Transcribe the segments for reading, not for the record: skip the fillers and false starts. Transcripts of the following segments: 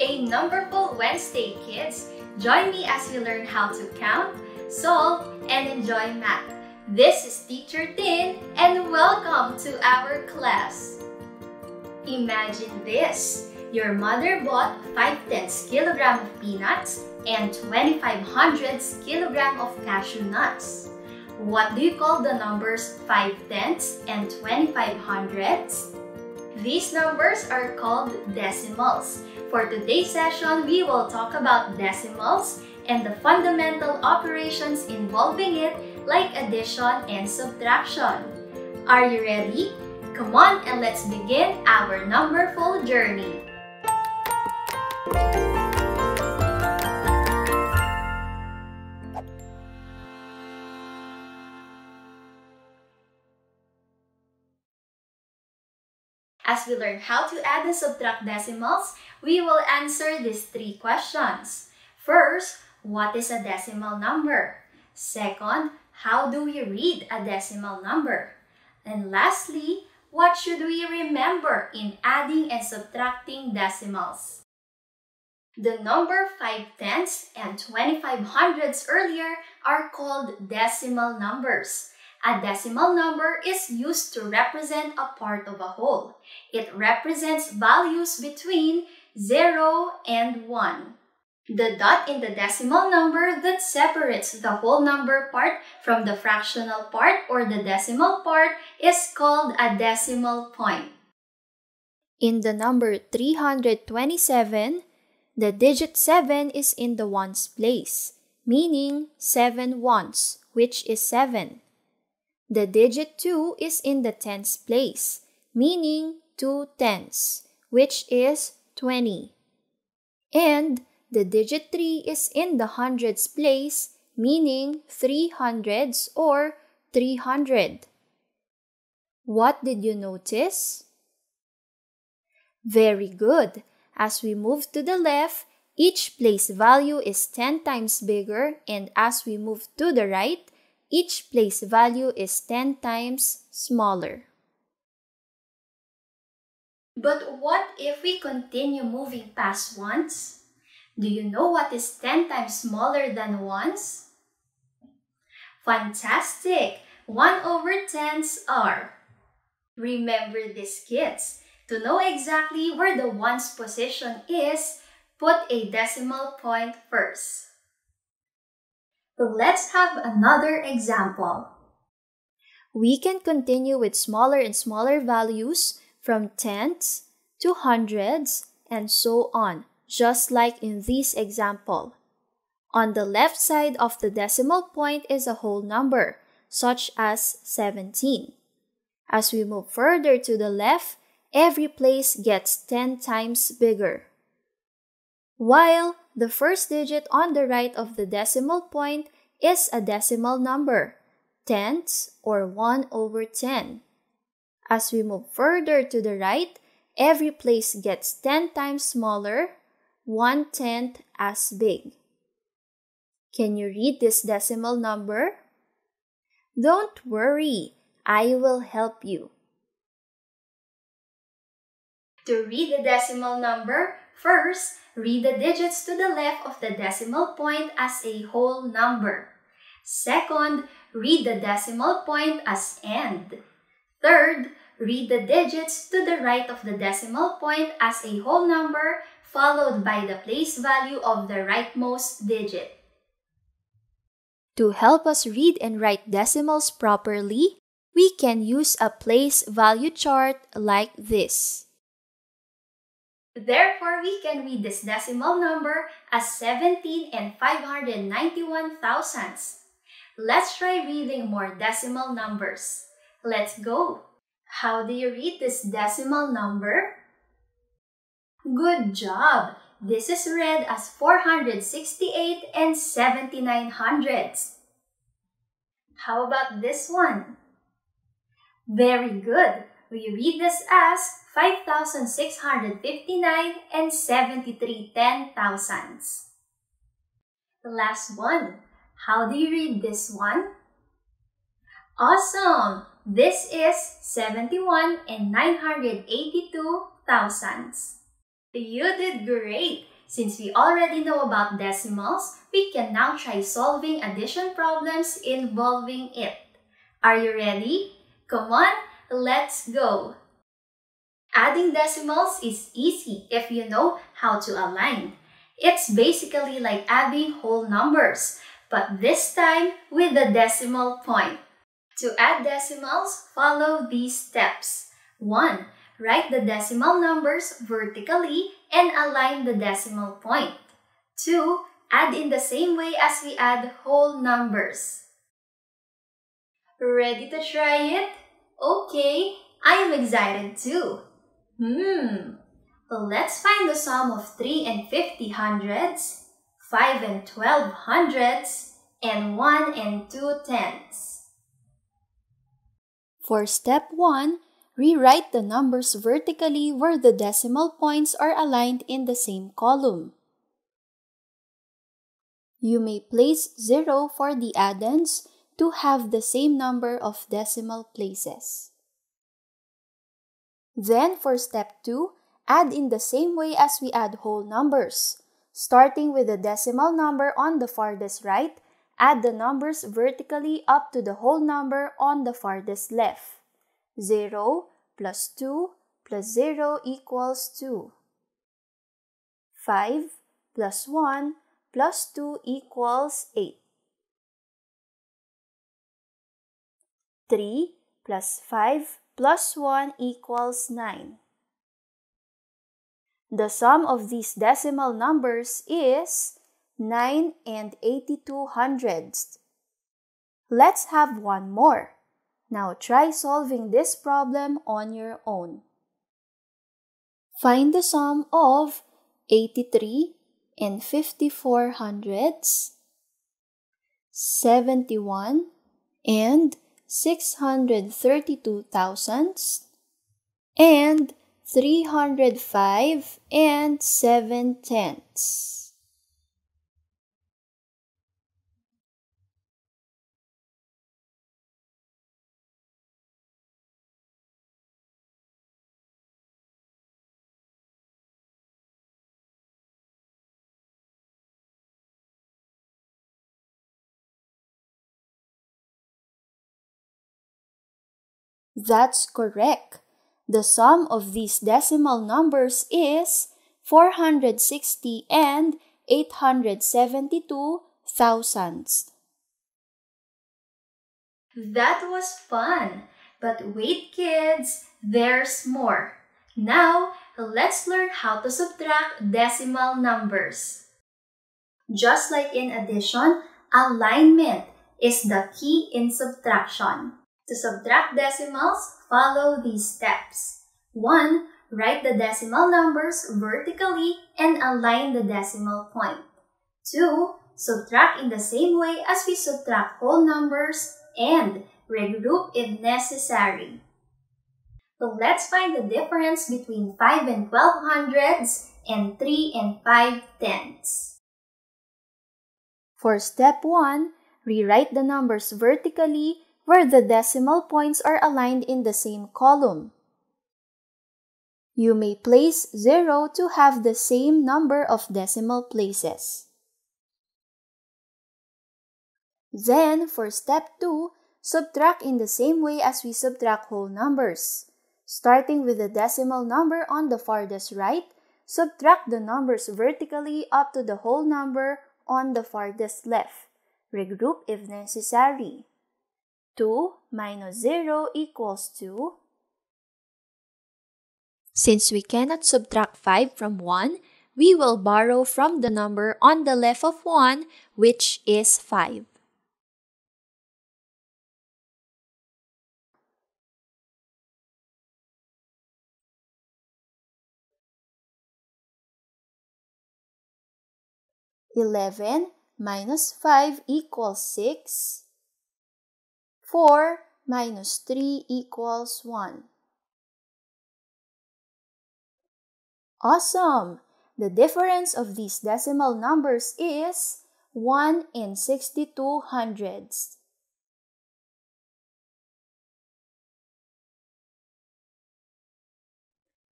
a Numberful Wednesday, kids! Join me as we learn how to count, solve, and enjoy math. This is Teacher Tin, and welcome to our class! Imagine this! Your mother bought 5/10 kilogram of peanuts and 25/100 kilogram of cashew nuts. What do you call the numbers 5/10 and 25/100? These numbers are called decimals. For today's session, we will talk about decimals and the fundamental operations involving it, like addition and subtraction. Are you ready? Come on and let's begin our numberful journey. As we learn how to add and subtract decimals, we will answer these three questions. First, what is a decimal number? Second, how do we read a decimal number? And lastly, what should we remember in adding and subtracting decimals? The number 5/10 and 25/100 earlier are called decimal numbers. A decimal number is used to represent a part of a whole. It represents values between 0 and 1. The dot in the decimal number that separates the whole number part from the fractional part or the decimal part is called a decimal point. In the number 327, the digit 7 is in the ones place, meaning 7 ones, which is 7. The digit 2 is in the tens place, meaning 2/10, which is 20. And the digit 3 is in the hundreds place, meaning 300s or 300. What did you notice? Very good! As we move to the left, each place value is 10 times bigger, and as we move to the right, each place value is 10 times smaller. But what if we continue moving past ones? Do you know what is 10 times smaller than ones? Fantastic! 1/10s are. Remember this, kids. To know exactly where the ones position is, put a decimal point first. Let's have another example. We can continue with smaller and smaller values from tenths to hundreds and so on, just like in this example. On the left side of the decimal point is a whole number, such as 17. As we move further to the left, every place gets 10 times bigger. While the first digit on the right of the decimal point is a decimal number, 10ths or 1/10. As we move further to the right, every place gets 10 times smaller, 1/10 as big. Can you read this decimal number? Don't worry, I will help you. To read the decimal number, first, read the digits to the left of the decimal point as a whole number. Second, read the decimal point as end. Third, read the digits to the right of the decimal point as a whole number, followed by the place value of the rightmost digit. To help us read and write decimals properly, we can use a place value chart like this. Therefore, we can read this decimal number as 17 591/1000. Let's try reading more decimal numbers. Let's go! How do you read this decimal number? Good job! This is read as 468 7/900. How about this one? Very good! We read this as 5,659 7/1000. The last one. How do you read this one? Awesome! This is 71 982 thousandths. You did great! Since we already know about decimals, we can now try solving addition problems involving it. Are you ready? Come on, let's go! Adding decimals is easy if you know how to align. It's basically like adding whole numbers, but this time with a decimal point. To add decimals, follow these steps. 1. Write the decimal numbers vertically and align the decimal point. 2. Add in the same way as we add whole numbers. Ready to try it? Okay, I am excited too. Let's find the sum of 3 and 50 hundredths, 5 and 12 hundredths, and 1 and 2 tenths. For step 1, rewrite the numbers vertically where the decimal points are aligned in the same column. You may place 0 for the addends to have the same number of decimal places. Then for step 2, add in the same way as we add whole numbers. Starting with the decimal number on the farthest right, add the numbers vertically up to the whole number on the farthest left. 0 plus 2 plus 0 equals 2. 5 plus 1 plus 2 equals 8. 3 plus 5 plus 1 equals 9. The sum of these decimal numbers is 9 and 82 hundredths. Let's have one more. Now try solving this problem on your own. Find the sum of 83 and 54 hundredths, 71 and 632 thousandths, and 305 and 7 tenths. That's correct. The sum of these decimal numbers is 460 and 872 thousandths. That was fun! But wait, kids, there's more. Now, let's learn how to subtract decimal numbers. Just like in addition, alignment is the key in subtraction. To subtract decimals, follow these steps. 1. Write the decimal numbers vertically and align the decimal point. 2. Subtract in the same way as we subtract whole numbers and regroup if necessary. So let's find the difference between 5 and 12 hundredths and 3 and 5 tenths. For step 1, rewrite the numbers vertically where the decimal points are aligned in the same column. You may place 0 to have the same number of decimal places. Then, for step 2, subtract in the same way as we subtract whole numbers. Starting with the decimal number on the farthest right, subtract the numbers vertically up to the whole number on the farthest left. Regroup if necessary. 2 minus 0 equals 2. Since we cannot subtract 5 from 1, we will borrow from the number on the left of 1, which is 5. (11 minus 5 equals 6). 4 minus 3 equals 1. Awesome! The difference of these decimal numbers is 1 and 62 hundredths.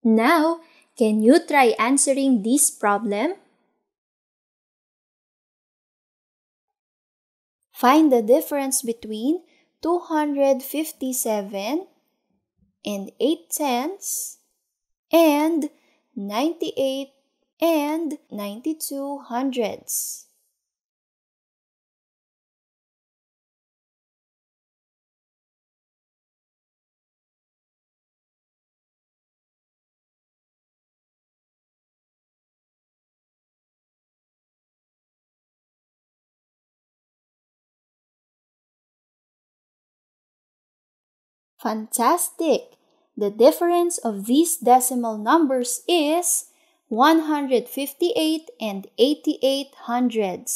Now, Can you try answering this problem? Find the difference between 257 and 8/10 and 98 and 92/100. Fantastic! The difference of these decimal numbers is 158 and 88/100.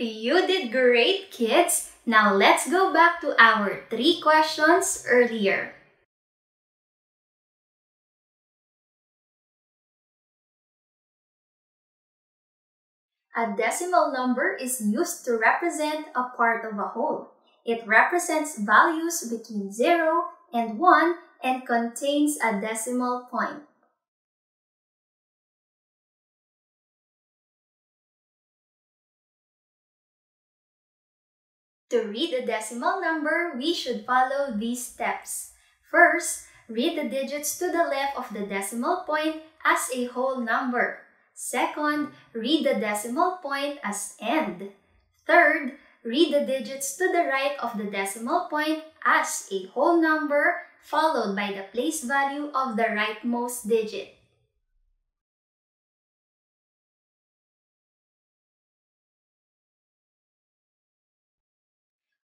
You did great, kids! Now let's go back to our 3 questions earlier. A decimal number is used to represent a part of a whole. It represents values between 0 and 1 and contains a decimal point. To read a decimal number, we should follow these steps. First, read the digits to the left of the decimal point as a whole number. Second, read the decimal point as end. Third, read the digits to the right of the decimal point as a whole number followed by the place value of the rightmost digit.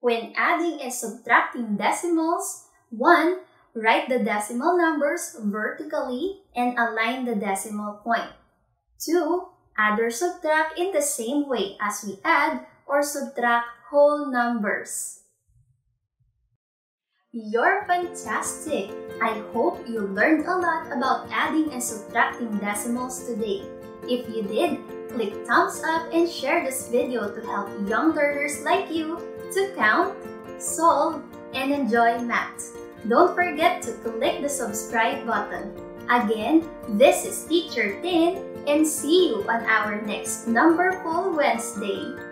When adding and subtracting decimals, 1. Write the decimal numbers vertically and align the decimal point. 2. Add or subtract in the same way as we add or subtract whole numbers. You're fantastic! I hope you learned a lot about adding and subtracting decimals today. If you did, click thumbs up and share this video to help young learners like you to count, solve, and enjoy math. Don't forget to click the subscribe button. Again, this is Teacher Tin, and see you on our next Numberful Wednesday.